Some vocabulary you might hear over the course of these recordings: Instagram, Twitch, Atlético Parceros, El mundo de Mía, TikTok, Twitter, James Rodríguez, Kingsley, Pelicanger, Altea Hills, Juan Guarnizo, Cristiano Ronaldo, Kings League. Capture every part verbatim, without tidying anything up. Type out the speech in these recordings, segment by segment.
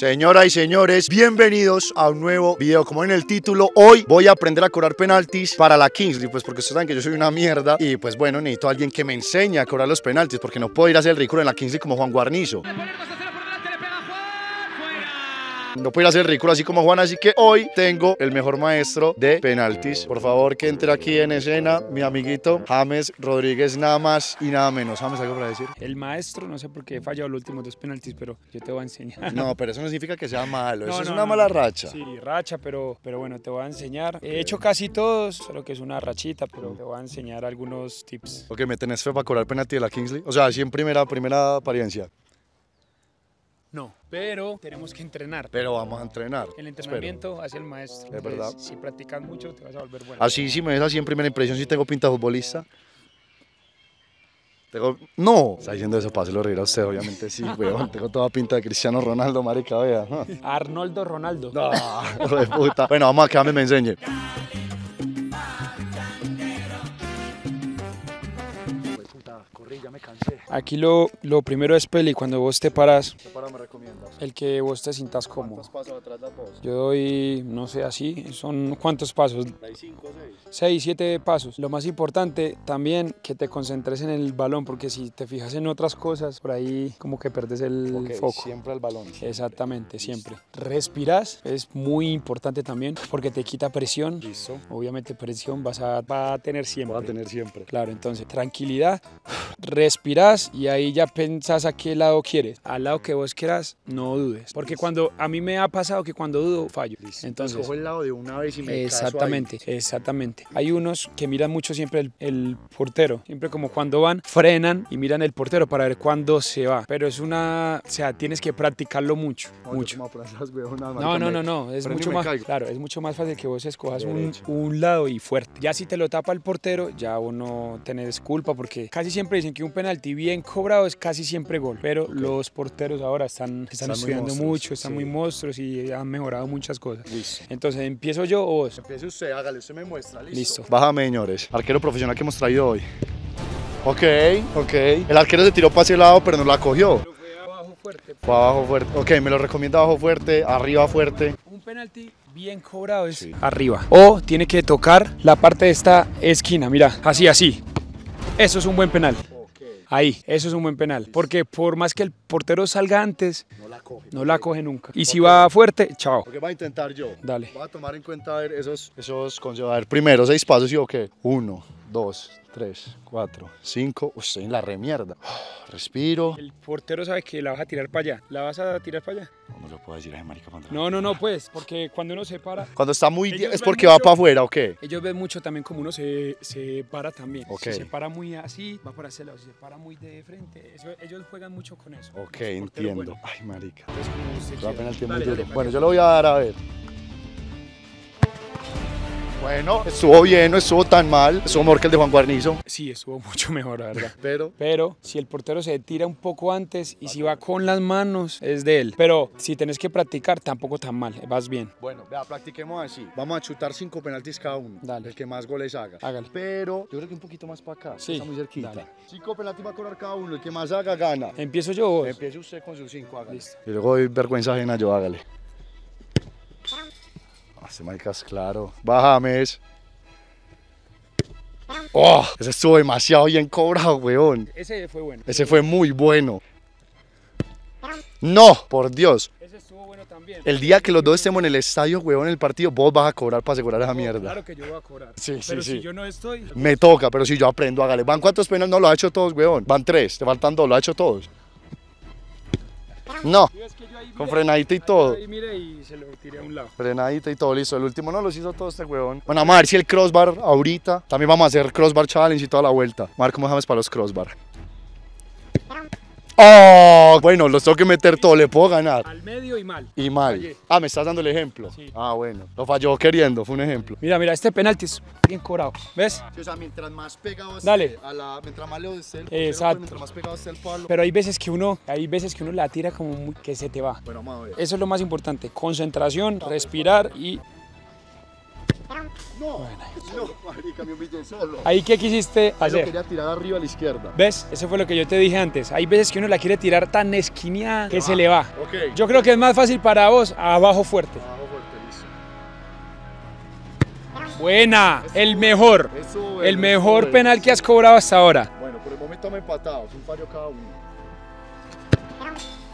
Señoras y señores, bienvenidos a un nuevo video. Como en el título, hoy voy a aprender a cobrar penaltis para la Kingsley, pues porque ustedes saben que yo soy una mierda y pues bueno, necesito a alguien que me enseñe a cobrar los penaltis porque no puedo ir a hacer el ridículo en la Kingsley como Juan Guarnizo. No puedo ir a hacer el ridículo así como Juan, así que hoy tengo el mejor maestro de penaltis. Por favor, que entre aquí en escena mi amiguito James Rodríguez, nada más y nada menos. James, ¿algo para decir? El maestro, no sé por qué he fallado los últimos dos penaltis, pero yo te voy a enseñar. No, pero eso no significa que sea malo, no, eso no, es una no, mala no. racha. Sí, racha, pero, pero bueno, te voy a enseñar. Okay. He hecho casi todos, solo que es una rachita, pero te voy a enseñar algunos tips. Ok, ¿me tenés fe para cobrar penalti de la Kingsley? O sea, así en primera, primera apariencia. No, pero tenemos que entrenar. Pero vamos a entrenar. El entrenamiento hacia el maestro. Es Entonces, verdad. Si practicas mucho, te vas a volver bueno. Así, si me ves así en primera impresión, si tengo pinta de futbolista. Tengo... No. Está diciendo eso para hacerlo reír a usted, obviamente sí, weón. Tengo toda pinta de Cristiano Ronaldo, marica, vea. Arnoldo Ronaldo. No, hijo de puta. Bueno, vamos a que James me enseñe. Ya me cansé. Aquí lo, lo primero es peli, cuando vos te paras, ¿Qué para me recomiendas? El que vos te sientas cómodo. ¿Cuántos pasos atrás da vos? Yo doy, no sé, así, son cuántos pasos. seis, siete pasos. Lo más importante también que te concentres en el balón, porque si te fijas en otras cosas, por ahí como que perdes el okay, foco. Siempre al balón. Siempre. Exactamente, siempre. Respiras, es muy importante también, porque te quita presión. Listo. Obviamente presión vas a, va a tener siempre. Va a tener siempre. Claro, entonces, tranquilidad. Respiras y ahí ya pensás a qué lado quieres. Al lado que vos quieras, no dudes. Porque cuando a mí me ha pasado que cuando dudo, fallo. Listo. Entonces cojo el lado de una vez y me Exactamente, caso ahí. exactamente. Hay unos que miran mucho siempre el, el portero. Siempre como cuando van, frenan y miran el portero para ver cuándo se va. Pero es una... O sea, tienes que practicarlo mucho. No, mucho. No, no, no, no. Es mucho más... Caigo. Claro, es mucho más fácil que vos escojas un, un lado y fuerte. Ya si te lo tapa el portero, ya vos no tenés culpa porque casi siempre dicen que un penalti bien cobrado es casi siempre gol, pero okay. los porteros ahora están, están, están estudiando monstruos, mucho, están sí. muy monstruos y han mejorado muchas cosas. Listo. Entonces, ¿empiezo yo o vos? Empiece usted, hágale, usted me muestra, listo. Listo. Bájame, señores, arquero profesional que hemos traído hoy. Ok, ok. El arquero se tiró para ese lado, pero no la cogió. Pero fue abajo fuerte. Fue abajo fuerte. Ok, me lo recomienda abajo fuerte, arriba fuerte. Un penalti bien cobrado es sí. arriba. O tiene que tocar la parte de esta esquina, mira, así, así. Eso es un buen penal. Ahí, eso es un buen penal, porque por más que el portero salga antes, no la coge, no la coge nunca. Y si va fuerte, chao. Porque voy a intentar yo. Dale. Voy a tomar en cuenta a ver esos, esos consejos. A ver, primero seis pasos y ok. Uno, dos, tres, cuatro, cinco. Estoy en la remierda. Respiro. El portero sabe que la vas a tirar para allá. ¿La vas a tirar para allá? No lo puedo decir a ese marica cuando... No, no, no, pues, porque cuando uno se para... Cuando está muy... ¿Es porque mucho, va para afuera o qué? Ellos ven mucho también como uno se, se para también. Okay. Si se para muy así, va para ese lado. Si se para muy de frente, eso, ellos juegan mucho con eso. Ok, entiendo. Bueno. Ay, marica. Entonces, va penalti muy duro. Bueno, yo lo voy a dar a ver. Bueno, estuvo bien, no estuvo tan mal. Estuvo mejor que el de Juan Guarnizo. Sí, estuvo mucho mejor, la verdad. Pero, pero si el portero se tira un poco antes y si va con las manos, es de él. Pero si tenés que practicar, tampoco tan mal, vas bien. Bueno, vea, practiquemos así. Vamos a chutar cinco penaltis cada uno. Dale. El que más goles haga. Hágale. Pero yo creo que un poquito más para acá. Sí. Está muy cerquita. Dale. Cinco penaltis va a cobrar cada uno. El que más haga, gana. ¿Empiezo yo o vos? Empiezo usted con sus cinco, hágale. Listo. Y luego doy vergüenza ajena, yo hágale. Hace maricas, claro. Bájame. ¡Oh! Ese estuvo demasiado bien cobrado, weón. Ese fue bueno. Ese fue muy bueno. ¡No! Por Dios. Ese estuvo bueno también. El día que los dos estemos en el estadio, weón, en el partido, vos vas a cobrar para asegurar esa mierda. Claro que yo voy a cobrar. Sí, sí, sí. Pero si yo no estoy... Me toca, pero si yo aprendo, hágale. ¿Van cuántos penales? No, lo ha hecho todos, weón. Van tres, te faltan dos, lo ha hecho todos. No, con frenadita y todo. Y mire y se lo tiré a un lado. Frenadita y todo, listo. El último no los hizo todo este huevón. Bueno, vamos a ver si el crossbar ahorita. También vamos a hacer crossbar challenge y toda la vuelta. Vamos a ver cómo dejamos para los crossbar. Oh, bueno, los tengo que meter todo, le puedo ganar. Al medio y mal. Y mal. Fallé. Ah, me estás dando el ejemplo. Sí. Ah, bueno. Lo falló queriendo, fue un ejemplo. Mira, mira, este penalti es bien cobrado. ¿Ves? Sí, o sea, mientras más pegado esté a la. Mientras más lejos esté el palo. Exacto. Mientras más pegado esté el palo. Pero hay veces que uno, hay veces que uno la tira como muy, que se te va. Bueno, vamos a ver. Eso es lo más importante. Concentración, respirar y. No, no, marica, me humillé solo. ¿Ahí qué quisiste hacer? Yo quería tirar arriba a la izquierda. ¿Ves? Eso fue lo que yo te dije antes. Hay veces que uno la quiere tirar tan esquineada que se le va. Okay. Yo creo que es más fácil para vos abajo fuerte. Abajo fuerte, listo. Buena, eso, el mejor. Eso, el eso, mejor eso, penal eso. que has cobrado hasta ahora. Bueno, por el momento me empatados, un fallo cada uno.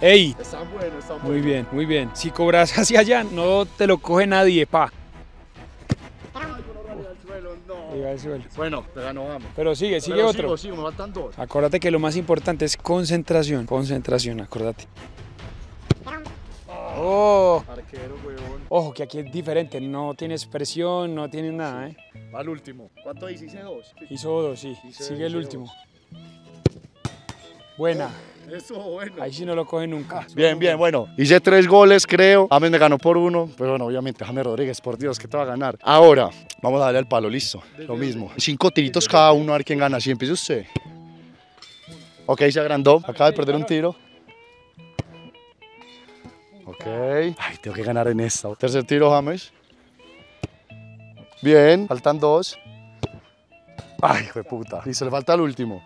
Ey, están buenos, están buenos. Muy bien, muy bien. Si cobras hacia allá, no te lo coge nadie, pa. Bueno, pero no vamos. Pero sigue, sigue pero otro. Sigo, sigo, me faltan dos. Acuérdate que lo más importante es concentración. Concentración, acuérdate. Oh. Arquero, huevón. Ojo, que aquí es diferente. No tienes presión, no tienes nada, sí. ¿eh? Va al último. ¿Cuánto hice? ¿Hice dos? Hizo dos, sí. Hice sigue dos, el último. Dos. Buena. Eso, bueno. Ahí sí no lo coge nunca. Bien, bien, bueno. Hice tres goles, creo. James me ganó por uno. Pero bueno, obviamente, James Rodríguez, por Dios, que te va a ganar. Ahora, vamos a darle al palo, listo. Lo mismo. Cinco tiritos cada uno, a ver quién gana. Si empieza usted. Ok, se agrandó. Acaba de perder un tiro. Ok. Ay, tengo que ganar en esta. Tercer tiro, James. Bien, faltan dos. Ay, hijo de puta. Listo, le falta el último.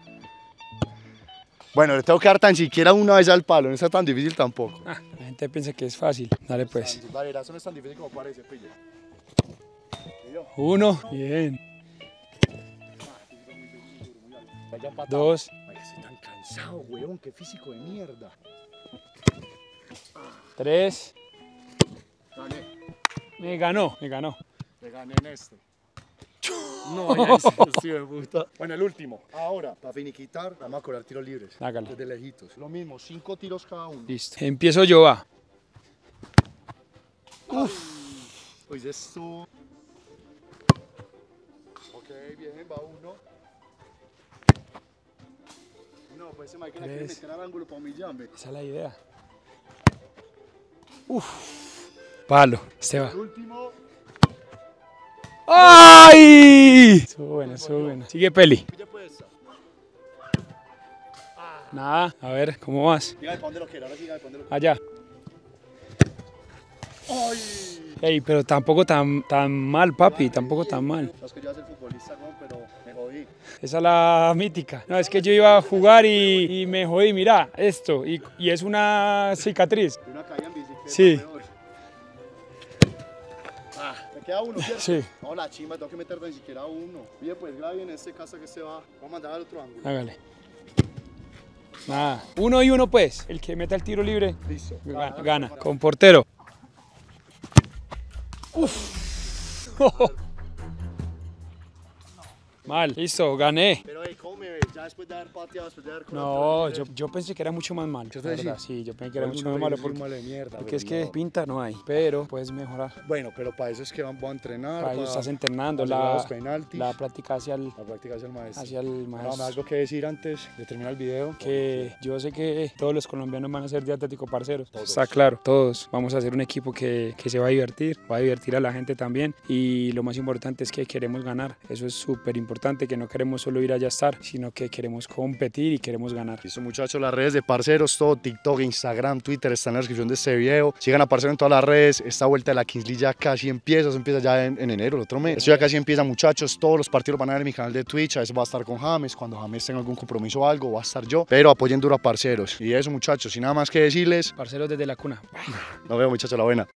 Bueno, le tengo que dar tan siquiera una vez al palo, no está tan difícil tampoco. Ah, la gente piensa que es fácil. Dale pues. Dale, eso no es tan difícil como parece, pille. Uno, bien. Dos. Estoy tan cansado, huevón, qué físico de mierda. Tres. Dale. Me ganó, me ganó. Me gané en este. No, ya es exclusivo, puta. Bueno, el último. Ahora, para finiquitar, vamos a cobrar tiros libres. Hágalo. Desde lejitos. Lo mismo, cinco tiros cada uno. Listo. Empiezo yo, va. Uff. Pues esto. Ok, bien, va uno. No, pues ese Michael la quiere meter al ángulo para humillarme. Esa es la idea. Uff. Palo, este va. El último. ¡Ay! Estuvo buena, estuvo buena. Sigue Peli. Nada, a ver, ¿cómo vas? Diga de dónde lo quiero, ahora sí diga de dónde lo quiero. Allá. ¡Ay! Ey, pero tampoco tan, tan mal, papi, tampoco tan mal. No es que yo iba a ser futbolista, pero me jodí. Esa es la mítica. No, es que yo iba a jugar y, y me jodí, mirá, esto. Y, y es una cicatriz. Una caída en bicicleta. Sí. Queda uno, ¿cierto? Sí. No, la chimba, tengo que meter ni siquiera uno. Bien, pues grave en este caso que se va. Vamos a mandar al otro ángulo. Hágale. Nada. Uno y uno, pues. El que meta el tiro libre, listo. Gana. Gana. gana. Con portero. Uff. Mal, listo, gané. Pero hey, ¿cómo me ves? Ya después de haber pateado, después de haber... No, yo, yo pensé que era mucho más malo. ¿Yo te decía? Sí, yo pensé que era mucho más malo porque, malo de mierda, porque es que no. Pinta no hay, pero puedes mejorar. Bueno, pero para eso es que van, van a entrenar. Para, para eso estás entrenando, la, la práctica hacia el, la práctica hacia el maestro. Hacia el maestro. No, algo que decir antes de terminar el video. Que yo sé que todos los colombianos van a ser de Atlético Parceros. Todos. Está claro, todos. Vamos a hacer un equipo que, que se va a divertir, va a divertir a la gente también. Y lo más importante es que queremos ganar. Eso es súper importante. Que no queremos solo ir allá a estar, sino que queremos competir y queremos ganar. Listo, muchachos, las redes de Parceros, todo, TikTok, Instagram, Twitter, están en la descripción de este video. Sigan a Parceros en todas las redes. Esta vuelta de la Kings League ya casi empieza, eso empieza ya en, en enero, el otro mes. Esto ya casi empieza, muchachos. Todos los partidos van a ver en mi canal de Twitch. A veces va a estar con James, cuando James tenga algún compromiso o algo, va a estar yo. Pero apoyen duro a Parceros. Y eso, muchachos, sin nada más que decirles. Parceros desde la cuna. Nos vemos, muchachos, la buena.